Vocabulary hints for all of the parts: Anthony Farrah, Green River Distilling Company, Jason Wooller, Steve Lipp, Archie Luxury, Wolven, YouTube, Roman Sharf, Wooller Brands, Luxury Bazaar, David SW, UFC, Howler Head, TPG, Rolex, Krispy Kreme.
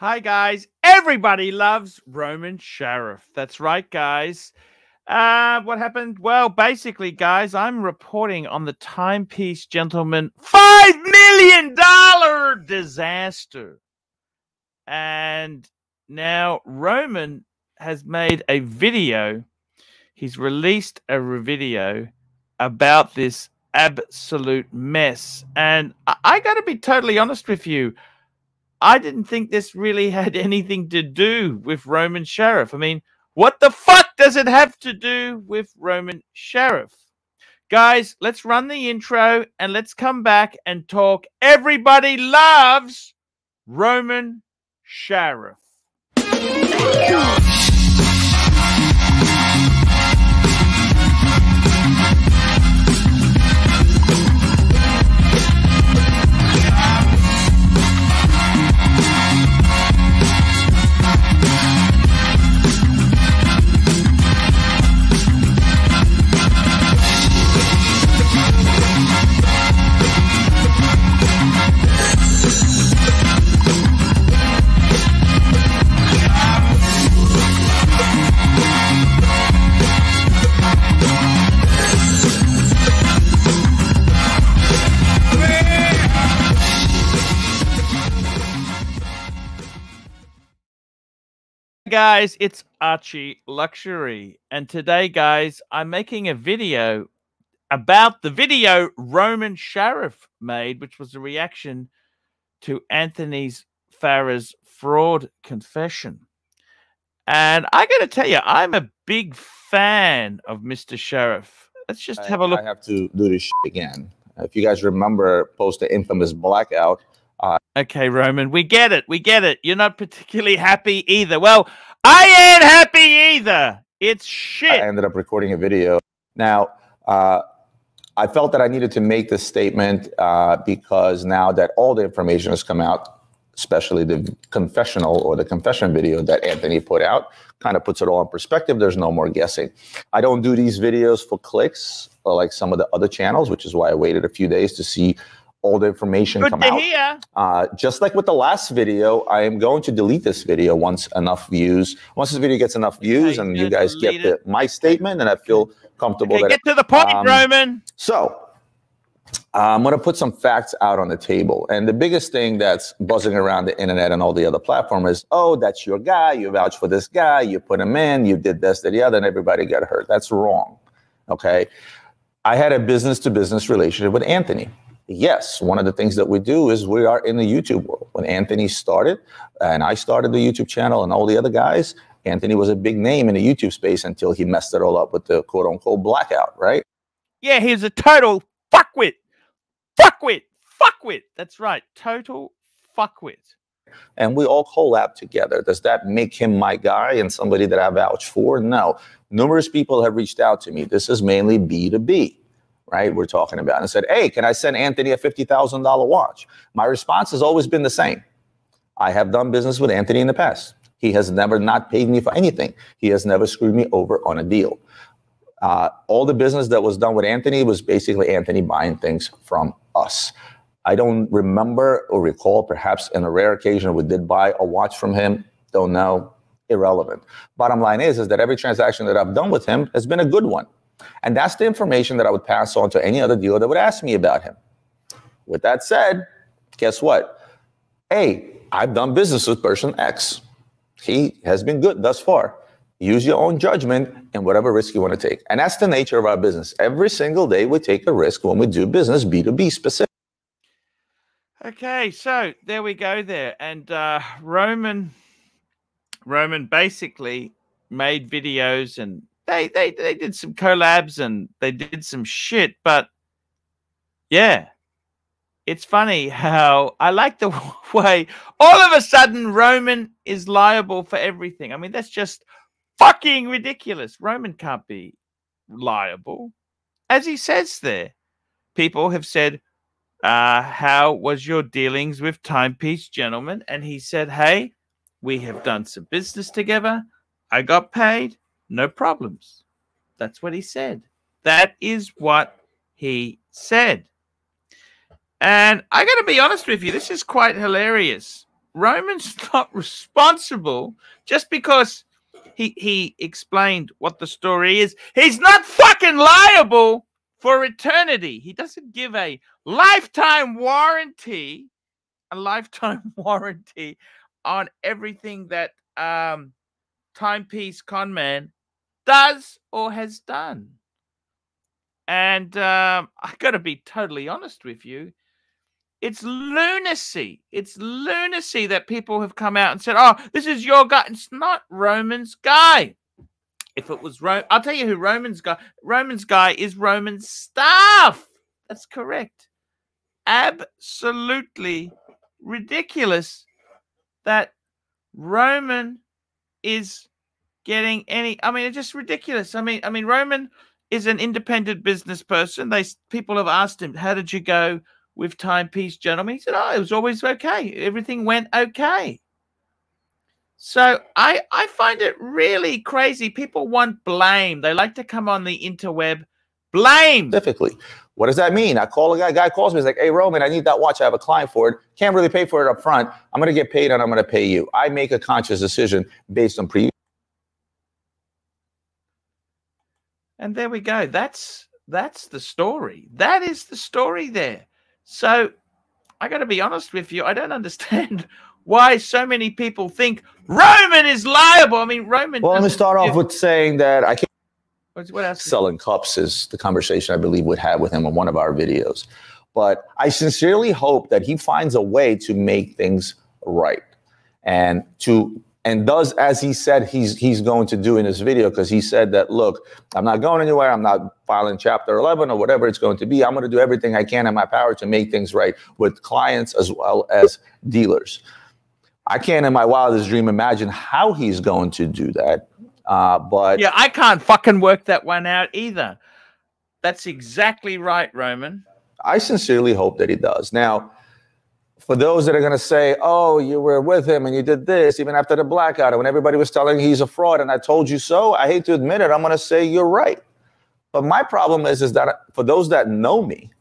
Hi, guys. Everybody loves Roman Sharf. That's right, guys. What happened? Well, basically, guys, I'm reporting on the Timepiece Gentleman $5 million disaster. And now Roman has made a video. He's released a video about this absolute mess. And I got to be totally honest with you. I didn't think this really had anything to do with Roman Sharf. I mean, what the fuck does it have to do with Roman Sharf? Guys, let's run the intro and let's come back and talk. Everybody loves Roman Sharf. Guys, it's Archie Luxury, and today, guys, I'm making a video about the video Roman Sharf made, which was a reaction to Anthony Farrah's fraud confession. And I gotta tell you, I'm a big fan of Mr. Sharf. Let's just have a look. I have to do this shit again. If you guys remember, post the infamous blackout. Okay, Roman, we get it. We get it. You're not particularly happy either. Well, I ain't happy either. It's shit. I ended up recording a video. Now, I felt that I needed to make this statement because now that all the information has come out, especially the confessional or the confession video that Anthony put out, kind of puts it all in perspective. There's no more guessing. I don't do these videos for clicks or like some of the other channels, which is why I waited a few days to see all the information come out. Just like with the last video, I am going to delete this video once enough views. Once this video gets enough views, and you guys get my statement, and I feel comfortable. Okay, get to the point, Roman. So I'm going to put some facts out on the table. And the biggest thing that's buzzing around the internet and all the other platforms is, oh, that's your guy. You vouched for this guy. You put him in. You did this, that, the other, and everybody got hurt. That's wrong. Okay. I had a business-to-business relationship with Anthony. Yes, one of the things that we do is we are in the YouTube world. When Anthony started, and I started the YouTube channel and all the other guys, Anthony was a big name in the YouTube space until he messed it all up with the quote-unquote blackout, right? Yeah, he's a total fuckwit. Fuckwit. Fuckwit. That's right. Total fuckwit. And we all collab together. Does that make him my guy and somebody that I vouch for? No. Numerous people have reached out to me. This is mainly B2B. Right, we're talking about, and said, hey, can I send Anthony a $50,000 watch? My response has always been the same. I have done business with Anthony in the past. He has never not paid me for anything. He has never screwed me over on a deal. All the business that was done with Anthony was basically Anthony buying things from us. I don't remember or recall, perhaps in a rare occasion, we did buy a watch from him. Don't know. Irrelevant. Bottom line is that every transaction that I've done with him has been a good one. And that's the information that I would pass on to any other dealer that would ask me about him. With that said, guess what? Hey, I've done business with person X. He has been good thus far. Use your own judgment and whatever risk you want to take. And that's the nature of our business. Every single day we take a risk when we do business, B2B specific. Okay, so there we go there. And Roman basically made videos and They did some collabs and they did some shit, but yeah, it's funny how I like the way all of a sudden Roman is liable for everything. I mean, that's just fucking ridiculous. Roman can't be liable. As he says there, people have said, how was your dealings with Timepiece Gentleman? And he said, hey, we have done some business together. I got paid. No problems. That's what he said. That is what he said. And I got to be honest with you, this is quite hilarious. Roman's not responsible just because he explained what the story is. He's not fucking liable for eternity. He doesn't give a lifetime warranty, on everything that Timepiece Conman does or has done. And I got to be totally honest with you. It's lunacy. It's lunacy that people have come out and said, oh, this is your guy. It's not Roman's guy. If it was Roman, I'll tell you who Roman's guy. Roman's guy is Roman's staff. That's correct. Absolutely ridiculous that Roman is getting any, I mean, it's just ridiculous. I mean, Roman is an independent business person. People have asked him, how did you go with Timepiece Gentleman? He said, oh, it was always okay. Everything went okay. So I find it really crazy. People want blame. They like to come on the interweb. Blame. Specifically. What does that mean? I call a guy. Guy calls me. He's like, hey, Roman, I need that watch. I have a client for it. Can't really pay for it up front. I'm going to get paid and I'm going to pay you. I make a conscious decision based on previous. And there we go. That's the story. That is the story there. So I got to be honest with you. I don't understand why so many people think Roman is liable. I mean, Roman. Well, let me start off with saying that I can't. What else? Selling cups is the conversation I believe we'd have with him on one of our videos. But I sincerely hope that he finds a way to make things right and does as he said he's going to do in this video, because he said that, look, I'm not going anywhere. I'm not filing Chapter 11 or whatever it's going to be. I'm going to do everything I can in my power to make things right with clients as well as dealers. I can't in my wildest dream imagine how he's going to do that. But yeah, I can't fucking work that one out either. That's exactly right, Roman. I sincerely hope that he does. Now, for those that are going to say, oh, you were with him and you did this, even after the blackout, when everybody was telling he's a fraud and I told you so, I hate to admit it, I'm going to say you're right. But my problem is that for those that know me,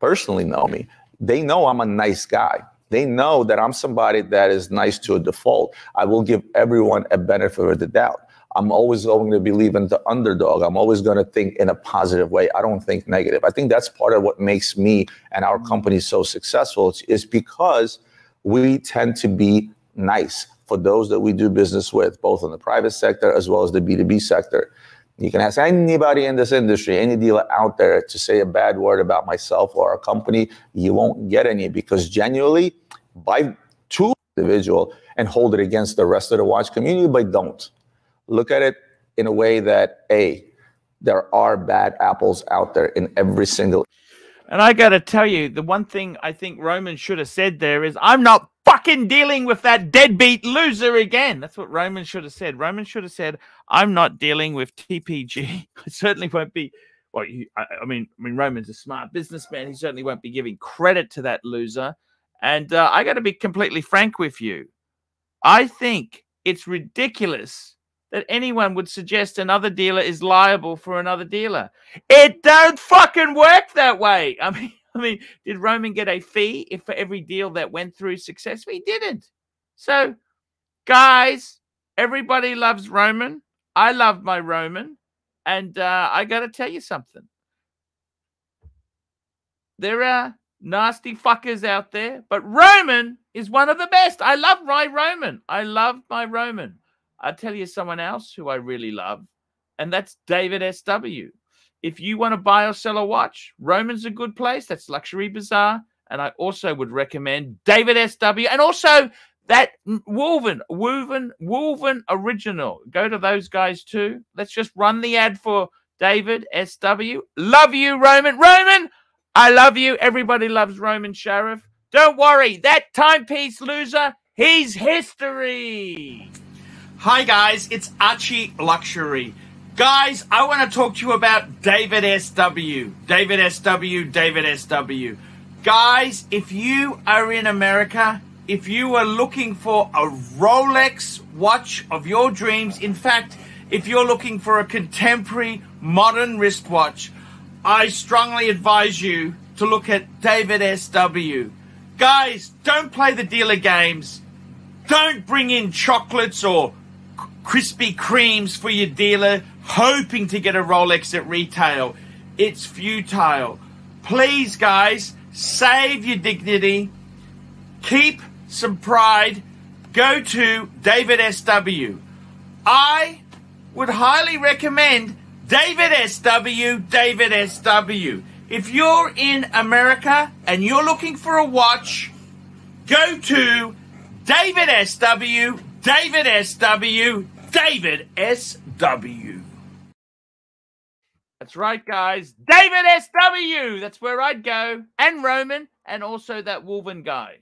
personally know me, they know I'm a nice guy. They know that I'm somebody that is nice to a default. I will give everyone a benefit of the doubt. I'm always going to believe in the underdog. I'm always going to think in a positive way. I don't think negative. I think that's part of what makes me and our company so successful is because we tend to be nice for those that we do business with, both in the private sector as well as the B2B sector. You can ask anybody in this industry, any dealer out there, to say a bad word about myself or our company. You won't get any, because genuinely, by two individual and hold it against the rest of the watch community, but don't. Look at it in a way that, A, there are bad apples out there in every single. And I got to tell you, the one thing I think Roman should have said there is, I'm not fucking dealing with that deadbeat loser again. That's what Roman should have said. Roman should have said, I'm not dealing with TPG. I certainly won't be. Well, I mean, Roman's a smart businessman. He certainly won't be giving credit to that loser. And I got to be completely frank with you. I think it's ridiculous that anyone would suggest another dealer is liable for another dealer. It don't fucking work that way. I mean, did Roman get a fee if for every deal that went through successfully? He didn't. So, guys, everybody loves Roman. I love my Roman. And I got to tell you something. There are nasty fuckers out there, but Roman is one of the best. I love my Roman. I love my Roman. I'll tell you someone else who I really love, and that's David SW. If you want to buy or sell a watch, Roman's a good place. That's Luxury Bazaar. And I also would recommend David SW and also that Wolven Original. Go to those guys too. Let's just run the ad for David SW. Love you, Roman. Roman, I love you. Everybody loves Roman Sharf. Don't worry. That timepiece loser, he's history. Hi guys, it's Archie Luxury. Guys, I want to talk to you about David SW. David SW, David SW. Guys, if you are in America, if you are looking for a Rolex watch of your dreams, in fact, if you're looking for a contemporary modern wristwatch, I strongly advise you to look at David SW. Guys, don't play the dealer games. Don't bring in chocolates or Krispy Kremes for your dealer hoping to get a Rolex at retail. It's futile. Please, guys, save your dignity. Keep some pride. Go to David SW. I would highly recommend David SW, David SW. If you're in America and you're looking for a watch, go to David SW, David SW, David SW. That's right, guys. David SW. That's where I'd go. And Roman, and also that Wolven guy.